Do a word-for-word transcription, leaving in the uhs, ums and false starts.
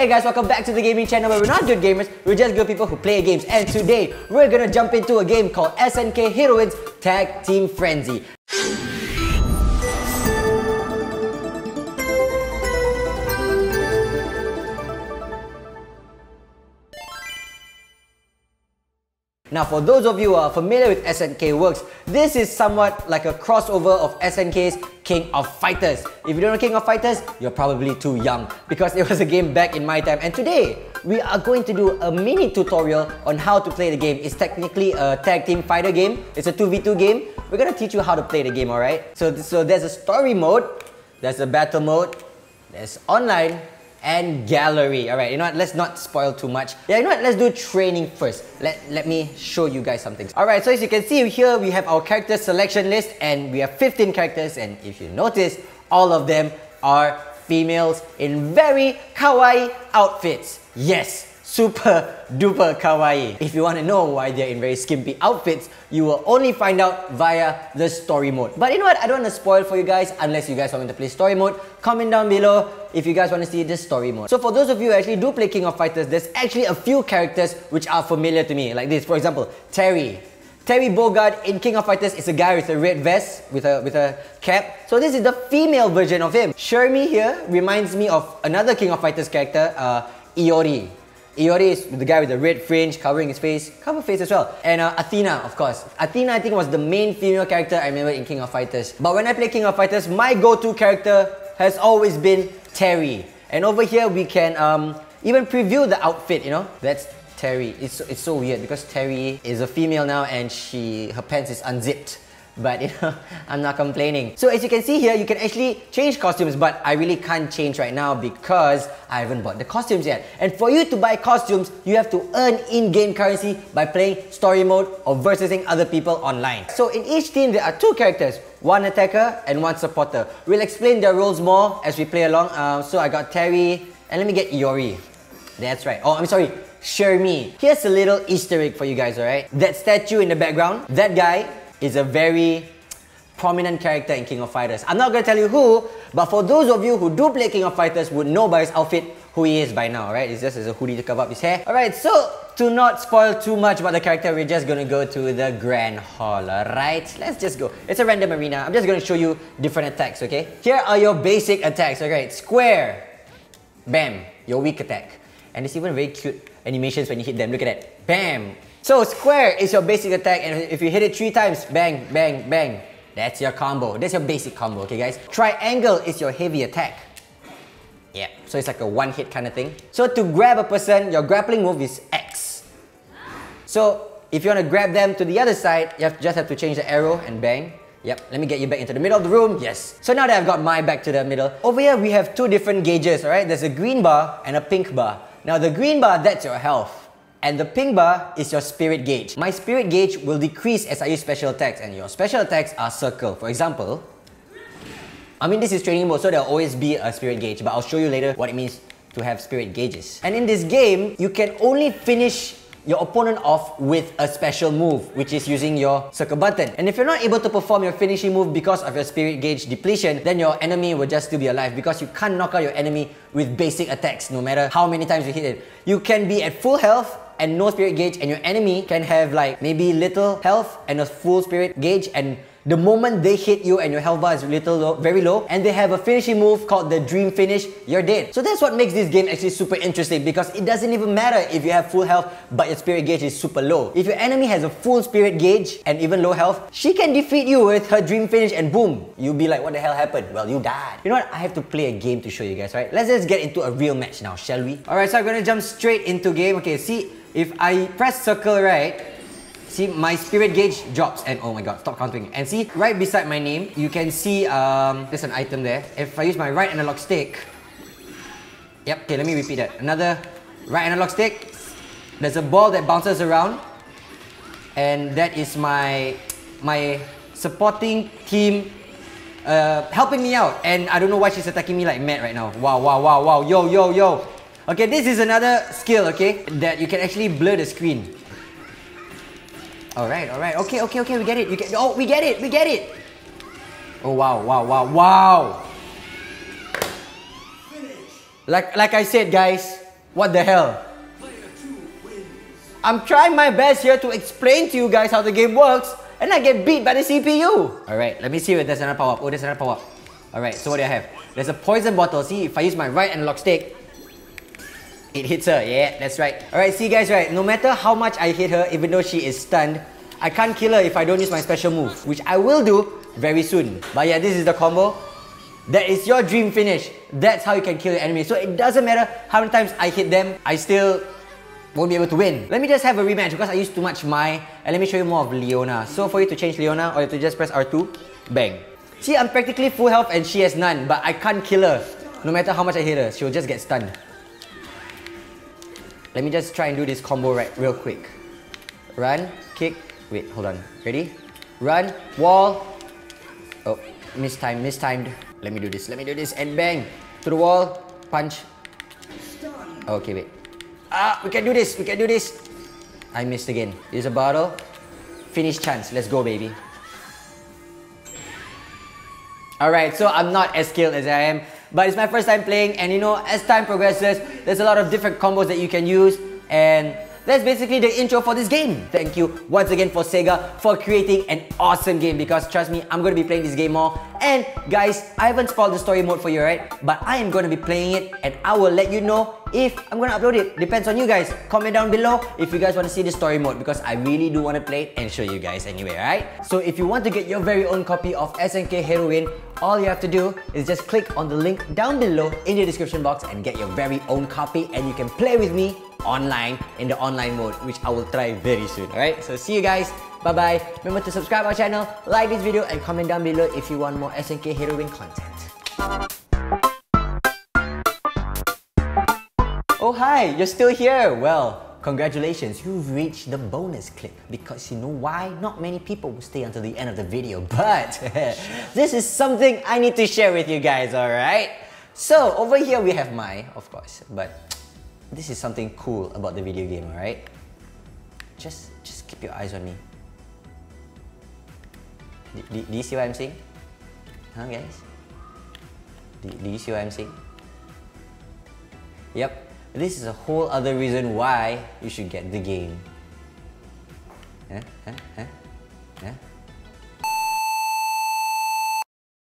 Hey guys, welcome back to the gaming channel where we're not good gamers, we're just good people who play games. And today, we're gonna jump into a game called S N K Heroines Tag Team Frenzy. Now, for those of you who are familiar with S N K Works, this is somewhat like a crossover of S N K's King of Fighters. If you don't know King of Fighters, you're probably too young because it was a game back in my time. And today, we are going to do a mini tutorial on how to play the game. It's technically a tag team fighter game. It's a two v two game. We're gonna teach you how to play the game, alright? So, so there's a story mode, there's a battle mode, there's online, and gallery. Alright, you know what? Let's not spoil too much. Yeah, you know what? Let's do training first. Let, let me show you guys something. Alright, so as you can see here, we have our character selection list and we have fifteen characters, and if you notice, all of them are females in very kawaii outfits. Yes, super duper kawaii. If you want to know why they're in very skimpy outfits, you will only find out via the story mode. But you know what? I don't want to spoil for you guys unless you guys want me to play story mode. Comment down below if you guys want to see the story mode. So for those of you who actually do play King of Fighters, there's actually a few characters which are familiar to me, like this. For example, Terry. Terry Bogard in King of Fighters is a guy with a red vest, with a, with a cap. So this is the female version of him. Shermie here reminds me of another King of Fighters character, uh, Iori. Iori is the guy with the red fringe covering his face, cover face as well. And uh, Athena, of course. Athena, I think, was the main female character I remember in King of Fighters. But when I play King of Fighters, my go-to character has always been Terry. And over here, we can um, even preview the outfit, you know? That's Terry. It's so, it's so weird because Terry is a female now and she her pants is unzipped. But you know, I'm not complaining. So as you can see here, you can actually change costumes, but I really can't change right now because I haven't bought the costumes yet. And for you to buy costumes, you have to earn in-game currency by playing story mode or versusing other people online. So in each team, there are two characters, one attacker and one supporter. We'll explain their roles more as we play along. Uh, so I got Terry, and let me get Iori. That's right. Oh, I'm sorry. Shermie. Here's a little Easter egg for you guys, alright? That statue in the background, that guy, is a very prominent character in King of Fighters. I'm not gonna tell you who, but for those of you who do play King of Fighters would know by his outfit who he is by now, right? It's just as a hoodie to cover up his hair. Alright, so to not spoil too much about the character, we're just gonna go to the Grand Hall, alright? Let's just go. It's a random arena. I'm just gonna show you different attacks, okay? Here are your basic attacks, alright? Square, bam, your weak attack. And it's even very cute animations when you hit them. Look at that, bam! So square is your basic attack, and if you hit it three times, bang, bang, bang. That's your combo. That's your basic combo, okay guys? Triangle is your heavy attack. Yeah, so it's like a one hit kind of thing. So to grab a person, your grappling move is X. So if you want to grab them to the other side, you have just have to change the arrow and bang. Yep, let me get you back into the middle of the room, yes. So now that I've got my back to the middle, over here we have two different gauges, alright? There's a green bar and a pink bar. Now the green bar, that's your health. And the pink bar is your spirit gauge. My spirit gauge will decrease as I use special attacks, and your special attacks are circle. For example, I mean this is training mode, so there'll always be a spirit gauge, but I'll show you later what it means to have spirit gauges. And in this game, you can only finish your opponent off with a special move, which is using your circle button. And if you're not able to perform your finishing move because of your spirit gauge depletion, then your enemy will just still be alive because you can't knock out your enemy with basic attacks no matter how many times you hit it. You can be at full health and no spirit gauge, and your enemy can have like maybe little health and a full spirit gauge, and the moment they hit you and your health bar is little low, very low, and they have a finishing move called the dream finish, you're dead. So that's what makes this game actually super interesting, because it doesn't even matter if you have full health but your spirit gauge is super low. If your enemy has a full spirit gauge and even low health, she can defeat you with her dream finish and boom, you'll be like, what the hell happened? Well, you died. You know what? I have to play a game to show you guys, right? Let's just get into a real match now, shall we? Alright, so I'm gonna jump straight into game. Okay, see, if I press circle right, see, my spirit gauge drops and oh my god, stop counting. And see, right beside my name, you can see um, there's an item there. If I use my right analog stick, yep, okay, let me repeat that. Another right analog stick, there's a ball that bounces around, and that is my my supporting team uh, helping me out. And I don't know why she's attacking me like mad right now. Wow, wow, wow, wow, yo, yo, yo. Okay, this is another skill, okay, that you can actually blur the screen. Alright, alright, okay, okay, okay, we get it, you get- oh, we get it, we get it! Oh, wow, wow, wow, wow! Like, like I said, guys, What the hell? I'm trying my best here to explain to you guys how the game works, and I get beat by the C P U. Alright, let me see if there's another power-up. Oh, there's another power-up. Alright, so what do I have? There's a poison bottle. See, if I use my right analog stick, it hits her. Yeah, that's right. Alright, see guys, right? No matter how much I hit her, even though she is stunned, I can't kill her if I don't use my special move, which I will do very soon. But yeah, this is the combo. That is your dream finish. That's how you can kill your enemy. So it doesn't matter how many times I hit them, I still won't be able to win. Let me just have a rematch because I used too much Mai. And let me show you more of Leona. So for you to change Leona, or you have to just press R two, bang. See, I'm practically full health and she has none, but I can't kill her. No matter how much I hit her, she'll just get stunned. Let me just try and do this combo right real quick. Run, kick, wait, hold on. Ready? Run, wall. Oh, mistimed, mistimed. Let me do this, let me do this, and bang! To the wall, punch. Okay, wait. Ah, we can do this, we can do this! I missed again. Use a bottle. Finish chance, let's go, baby. Alright, so I'm not as skilled as I am, but it's my first time playing, and you know, as time progresses, there's a lot of different combos that you can use, and that's basically the intro for this game. Thank you once again for Sega for creating an awesome game, because trust me, I'm going to be playing this game more. And guys, I haven't spoiled the story mode for you, right? But I am going to be playing it and I will let you know if I'm going to upload it. Depends on you guys. Comment down below if you guys want to see the story mode, because I really do want to play it and show you guys anyway, alright? So if you want to get your very own copy of S N K Heroine, all you have to do is just click on the link down below in the description box and get your very own copy, and you can play with me online in the online mode, which I will try very soon. Alright, so see you guys, bye bye. Remember to subscribe our channel, like this video, and comment down below if you want more S N K Heroine content. Oh hi, you're still here. Well, congratulations, you've reached the bonus clip, because you know why? Not many people will stay until the end of the video, but this is something I need to share with you guys, alright? So over here we have Mai, of course, but this is something cool about the video game, alright? Just just keep your eyes on me. Do, do, do you see what I'm saying? Huh guys? Do, do you see what I'm saying? Yep, this is a whole other reason why you should get the game. Huh? Huh? Huh? Huh?